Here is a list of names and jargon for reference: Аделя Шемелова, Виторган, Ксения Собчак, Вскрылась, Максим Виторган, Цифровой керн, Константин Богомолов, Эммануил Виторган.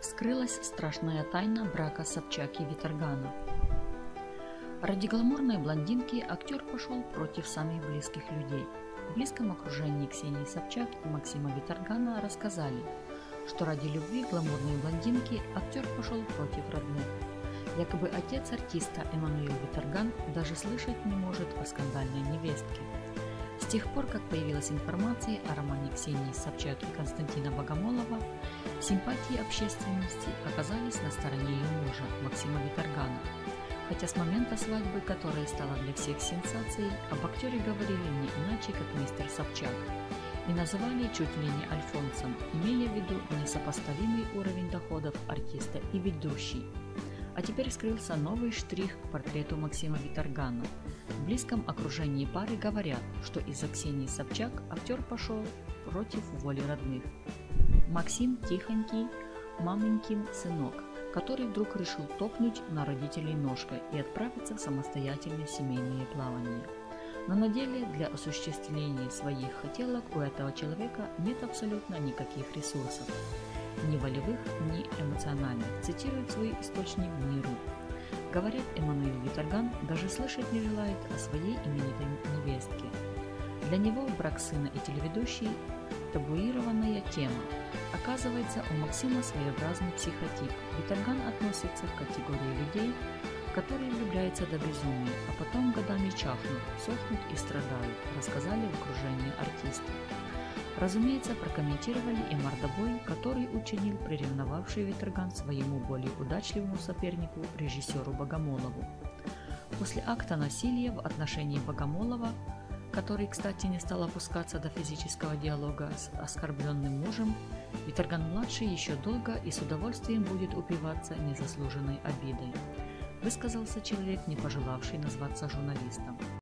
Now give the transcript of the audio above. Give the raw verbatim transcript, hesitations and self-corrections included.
вскрылась страшная тайна брака Собчак и Виторгана. Ради гламурной блондинки актер пошел против самых близких людей. В близком окружении Ксении Собчак и Максима Виторгана рассказали, что ради любви гламурной блондинки актер пошел против родных. Якобы отец артиста Эммануил Виторган даже слышать не может о скандальной невестке. С тех пор, как появилась информация о романе Ксении Собчак и Константина Богомолова, симпатии общественности оказались на стороне ее мужа Максима Виторгана. Хотя с момента свадьбы, которая стала для всех сенсацией, об актере говорили не иначе, как мистер Собчак, и называли чуть ли не альфонсом, имея в виду несопоставимый уровень доходов артиста и ведущий. А теперь скрылся новый штрих к портрету Максима Виторгана. В близком окружении пары говорят, что из-за Ксении Собчак актер пошел против воли родных. Максим тихонький, маменькин сынок, который вдруг решил топнуть на родителей ножкой и отправиться в самостоятельное семейное плавание. Но на деле для осуществления своих хотелок у этого человека нет абсолютно никаких ресурсов. Ни волевых, ни эмоциональных, цитирует свой источник эн и эр у. Говорят, Эммануил Виторган даже слышать не желает о своей именитой невестке. Для него брак сына и телеведущей – табуированная тема. Оказывается, у Максима своеобразный психотип. Виторган относится к категории людей, которые влюбляются до безумия, а потом годами чахнут, сохнут и страдают, рассказали в окружении артиста. Разумеется, прокомментировали и мордобой, который учинил приревновавший Виторган своему более удачливому сопернику, режиссеру Богомолову. После акта насилия в отношении Богомолова, который, кстати, не стал опускаться до физического диалога с оскорбленным мужем, Виторган-младший еще долго и с удовольствием будет упиваться незаслуженной обидой, высказался человек, не пожелавший назваться журналистом.